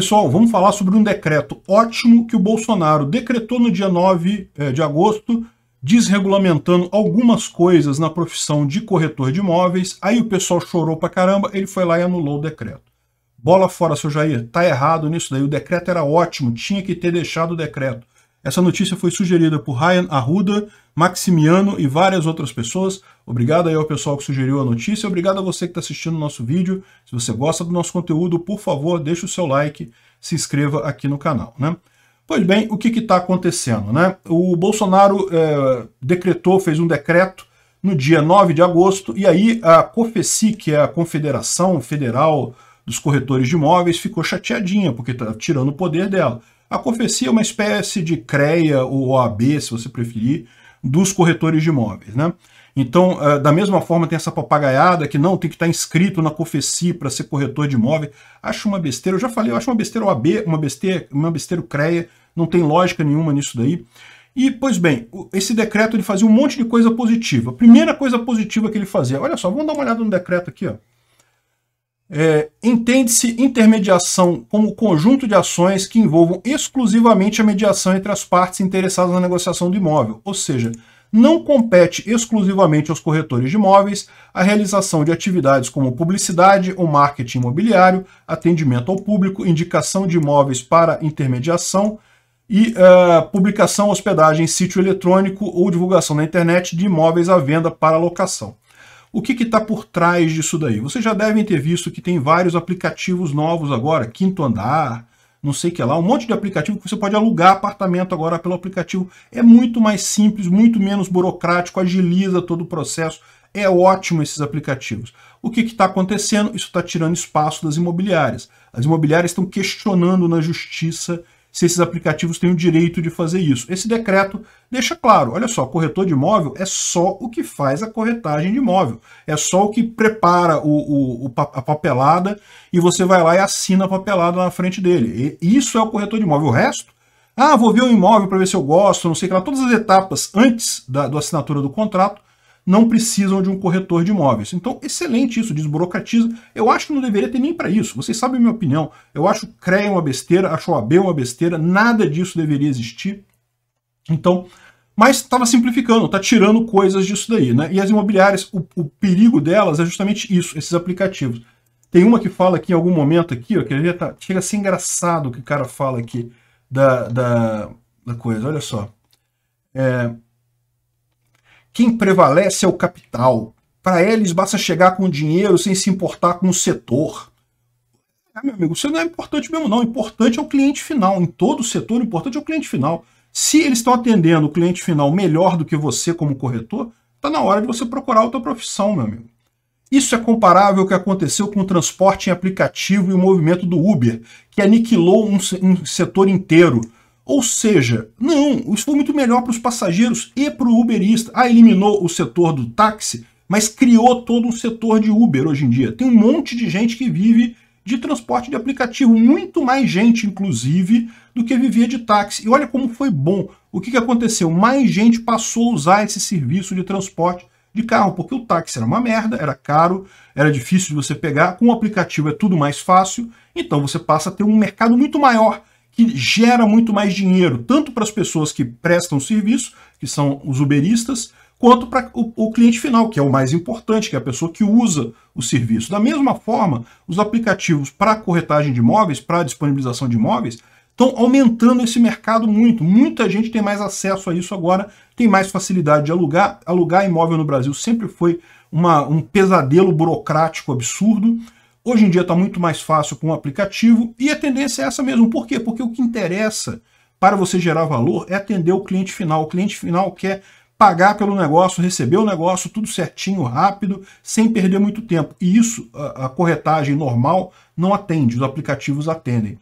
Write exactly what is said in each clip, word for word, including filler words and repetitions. Pessoal, vamos falar sobre um decreto ótimo que o Bolsonaro decretou no dia nove de agosto, desregulamentando algumas coisas na profissão de corretor de imóveis. Aí o pessoal chorou pra caramba, ele foi lá e anulou o decreto. Bola fora, seu Jair, tá errado nisso daí, o decreto era ótimo, tinha que ter deixado o decreto. Essa notícia foi sugerida por Ryan Arruda, Maximiano e várias outras pessoas. Obrigado aí ao pessoal que sugeriu a notícia. Obrigado a você que está assistindo o nosso vídeo. Se você gosta do nosso conteúdo, por favor, deixe o seu like, se inscreva aqui no canal, né? Pois bem, o que está acontecendo, né? O Bolsonaro é, decretou, fez um decreto no dia nove de agosto, e aí a COFECI, que é a Confederação Federal dos Corretores de Imóveis, ficou chateadinha, porque está tirando o poder dela. A COFECI é uma espécie de CREA ou O A B, se você preferir, dos corretores de imóveis, né? Então, da mesma forma, tem essa papagaiada que não, tem que estar inscrito na COFECI para ser corretor de imóvel. Acho uma besteira, eu já falei, eu acho uma besteira O A B, uma besteira, uma besteira CREA, não tem lógica nenhuma nisso daí. E, pois bem, esse decreto ele fazia um monte de coisa positiva. A primeira coisa positiva que ele fazia, olha só, vamos dar uma olhada no decreto aqui, ó. É, entende-se intermediação como conjunto de ações que envolvam exclusivamente a mediação entre as partes interessadas na negociação do imóvel, ou seja, não compete exclusivamente aos corretores de imóveis a realização de atividades como publicidade ou marketing imobiliário, atendimento ao público, indicação de imóveis para intermediação e uh, publicação, hospedagem em sítio eletrônico ou divulgação na internet de imóveis à venda para locação. O que está por trás disso daí? Vocês já devem ter visto que tem vários aplicativos novos agora, Quinto Andar, não sei o que lá, um monte de aplicativo que você pode alugar apartamento agora pelo aplicativo. É muito mais simples, muito menos burocrático, agiliza todo o processo. É ótimo esses aplicativos. O que está acontecendo? Isso está tirando espaço das imobiliárias. As imobiliárias estão questionando na justiça se esses aplicativos têm o direito de fazer isso. Esse decreto deixa claro, olha só, corretor de imóvel é só o que faz a corretagem de imóvel, é só o que prepara o, o, a papelada e você vai lá e assina a papelada na frente dele. E isso é o corretor de imóvel. O resto, ah, vou ver o imóvel para ver se eu gosto, não sei o que lá, todas as etapas antes da do assinatura do contrato não precisam de um corretor de imóveis. Então, excelente isso, desburocratiza. Eu acho que não deveria ter nem para isso. Vocês sabem a minha opinião. Eu acho o CREA uma besteira, acho o O A B uma besteira, nada disso deveria existir. Então, mas estava simplificando, está tirando coisas disso daí, né? E as imobiliárias, o, o perigo delas é justamente isso, esses aplicativos. Tem uma que fala aqui em algum momento aqui, ó, que tá, chega a ser engraçado o que o cara fala aqui da, da, da coisa, olha só. É... Quem prevalece é o capital. Para eles, basta chegar com dinheiro sem se importar com o setor. Ah, meu amigo, isso não é importante mesmo, não. O importante é o cliente final. Em todo o setor, o importante é o cliente final. Se eles estão atendendo o cliente final melhor do que você como corretor, está na hora de você procurar outra profissão, meu amigo. Isso é comparável ao que aconteceu com o transporte em aplicativo e o movimento do Uber, que aniquilou um, um setor inteiro. Ou seja, não, isso foi muito melhor para os passageiros e para o uberista. Ah, eliminou o setor do táxi, mas criou todo um setor de Uber hoje em dia. Tem um monte de gente que vive de transporte de aplicativo, muito mais gente, inclusive, do que vivia de táxi. E olha como foi bom. O que, que aconteceu? Mais gente passou a usar esse serviço de transporte de carro, porque o táxi era uma merda, era caro, era difícil de você pegar. Com o aplicativo é tudo mais fácil, então você passa a ter um mercado muito maior, que gera muito mais dinheiro, tanto para as pessoas que prestam serviço, que são os uberistas, quanto para o, o cliente final, que é o mais importante, que é a pessoa que usa o serviço. Da mesma forma, os aplicativos para corretagem de imóveis, para disponibilização de imóveis, estão aumentando esse mercado muito. Muita gente tem mais acesso a isso agora, tem mais facilidade de alugar. Alugar imóvel no Brasil sempre foi uma, um pesadelo burocrático absurdo. Hoje em dia está muito mais fácil com o aplicativo e a tendência é essa mesmo. Por quê? Porque o que interessa para você gerar valor é atender o cliente final. O cliente final quer pagar pelo negócio, receber o negócio, tudo certinho, rápido, sem perder muito tempo. E isso a, a corretagem normal não atende, os aplicativos atendem.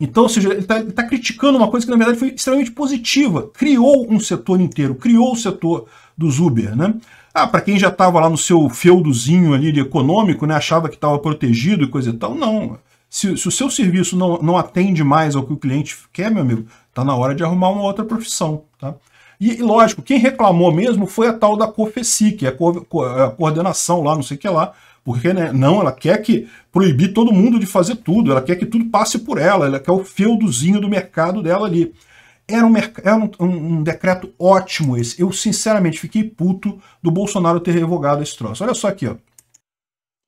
Então, ou seja, ele está tá criticando uma coisa que na verdade foi extremamente positiva. Criou um setor inteiro, criou o setor dos Uber, né? Ah, para quem já estava lá no seu feudozinho ali de econômico, né, achava que estava protegido e coisa e tal, não. Se, se o seu serviço não, não atende mais ao que o cliente quer, meu amigo, está na hora de arrumar uma outra profissão, tá? E, lógico, quem reclamou mesmo foi a tal da COFECI, que é a coordenação lá, não sei o que lá, porque, né, não, ela quer que proibir todo mundo de fazer tudo, ela quer que tudo passe por ela, ela quer o feudozinho do mercado dela ali. Era um, era um, um decreto ótimo esse. Eu, sinceramente, fiquei puto do Bolsonaro ter revogado esse troço. Olha só aqui, ó.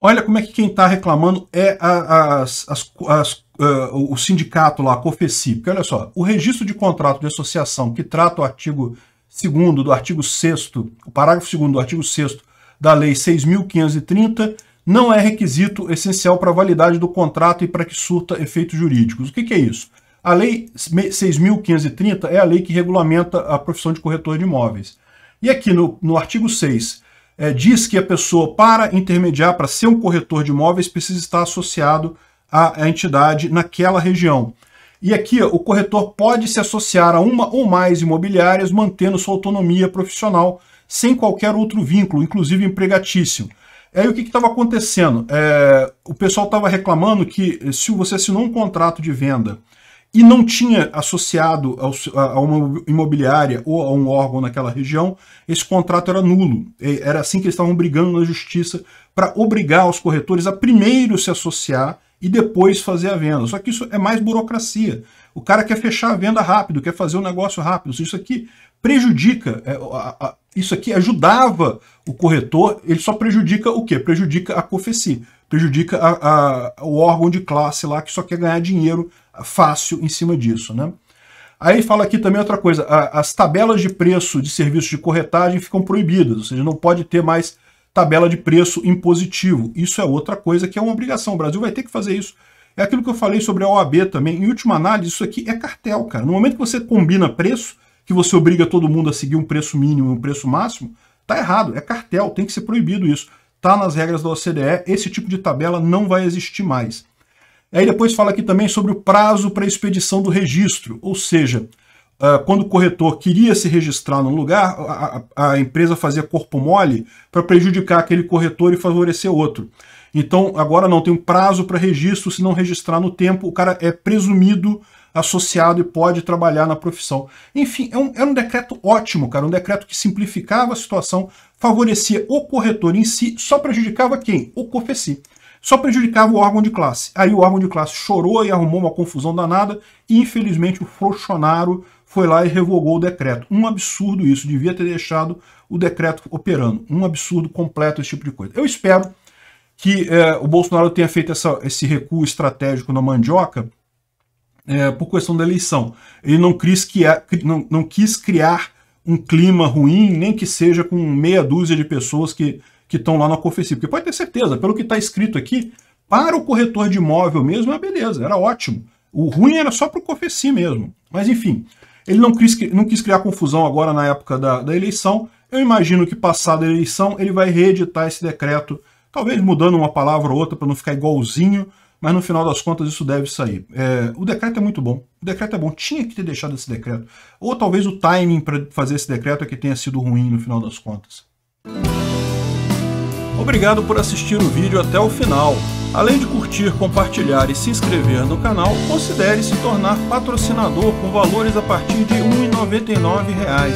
Olha como é que quem está reclamando é a, as, as, as, uh, o sindicato lá, a COFECI. Porque olha só, o registro de contrato de associação que trata o artigo segundo do artigo sexto, o parágrafo segundo do artigo sexto da Lei seis mil quinhentos e trinta, não é requisito essencial para a validade do contrato e para que surta efeitos jurídicos. O que, que é isso? A Lei seis mil quinhentos e trinta é a lei que regulamenta a profissão de corretor de imóveis. E aqui no, no artigo seis, é, diz que a pessoa, para intermediar, para ser um corretor de imóveis, precisa estar associado à, à entidade naquela região. E aqui, ó, o corretor pode se associar a uma ou mais imobiliárias, mantendo sua autonomia profissional, sem qualquer outro vínculo, inclusive empregatício. Aí o que estava acontecendo? É, o pessoal estava reclamando que se você assinou um contrato de venda e não tinha associado ao, a uma imobiliária ou a um órgão naquela região, esse contrato era nulo. Era assim que eles estavam brigando na justiça para obrigar os corretores a primeiro se associar e depois fazer a venda. Só que isso é mais burocracia. O cara quer fechar a venda rápido, quer fazer o negócio rápido. Isso aqui prejudica, isso aqui ajudava o corretor, ele só prejudica o quê? Prejudica a COFECI, prejudica a, a, o órgão de classe lá que só quer ganhar dinheiro fácil em cima disso, né? Aí fala aqui também outra coisa, a, as tabelas de preço de serviços de corretagem ficam proibidas, ou seja, não pode ter mais tabela de preço impositivo. Isso é outra coisa que é uma obrigação, o Brasil vai ter que fazer isso. É aquilo que eu falei sobre a O A B também, em última análise, isso aqui é cartel, cara. No momento que você combina preço, que você obriga todo mundo a seguir um preço mínimo e um preço máximo, tá errado, é cartel, tem que ser proibido isso. Tá nas regras da O C D E, esse tipo de tabela não vai existir mais. Aí depois fala aqui também sobre o prazo para expedição do registro, ou seja, quando o corretor queria se registrar num lugar, a, a, a empresa fazia corpo mole para prejudicar aquele corretor e favorecer outro. Então agora não, tem um prazo para registro, se não registrar no tempo, o cara é presumido associado e pode trabalhar na profissão. Enfim, é um, é um decreto ótimo, cara, um decreto que simplificava a situação, favorecia o corretor em si, só prejudicava quem? O COFECI. Só prejudicava o órgão de classe. Aí o órgão de classe chorou e arrumou uma confusão danada e, infelizmente, o Bolsonaro foi lá e revogou o decreto. Um absurdo isso, devia ter deixado o decreto operando. Um absurdo completo esse tipo de coisa. Eu espero que é, o Bolsonaro tenha feito essa, esse recuo estratégico na mandioca é, por questão da eleição. Ele não quis, criar, não, não quis criar um clima ruim, nem que seja com meia dúzia de pessoas que que estão lá na COFECI, porque pode ter certeza, pelo que está escrito aqui, para o corretor de imóvel mesmo, é beleza, era ótimo. O ruim era só para o COFECI mesmo. Mas enfim, ele não quis, não quis criar confusão agora na época da, da eleição. Eu imagino que passada a eleição ele vai reeditar esse decreto, talvez mudando uma palavra ou outra para não ficar igualzinho, mas no final das contas isso deve sair. É, o decreto é muito bom, o decreto é bom, tinha que ter deixado esse decreto. Ou talvez o timing para fazer esse decreto é que tenha sido ruim no final das contas. Obrigado por assistir o vídeo até o final. Além de curtir, compartilhar e se inscrever no canal, considere se tornar patrocinador com valores a partir de um real e noventa e nove centavos.